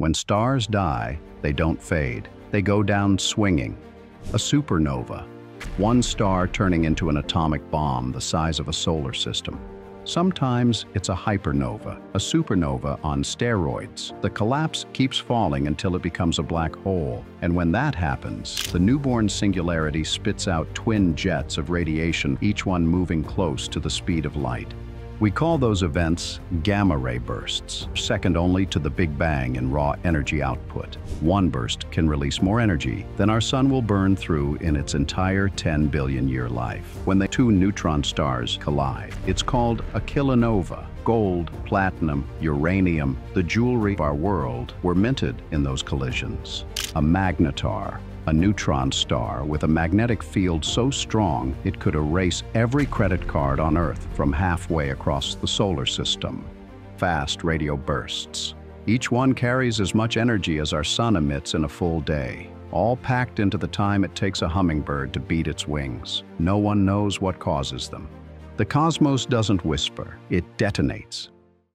When stars die, they don't fade. They go down swinging. A supernova. One star turning into an atomic bomb the size of a solar system. Sometimes it's a hypernova, a supernova on steroids. The collapse keeps falling until it becomes a black hole, and when that happens, the newborn singularity spits out twin jets of radiation, each one moving close to the speed of light. We call those events gamma ray bursts, second only to the Big Bang in raw energy output. One burst can release more energy than our sun will burn through in its entire 10 billion year life. When the two neutron stars collide, it's called a kilonova. Gold, platinum, uranium, the jewelry of our world were minted in those collisions. A magnetar. A neutron star with a magnetic field so strong it could erase every credit card on Earth from halfway across the solar system. Fast radio bursts. Each one carries as much energy as our sun emits in a full day, all packed into the time it takes a hummingbird to beat its wings. No one knows what causes them. The cosmos doesn't whisper, it detonates.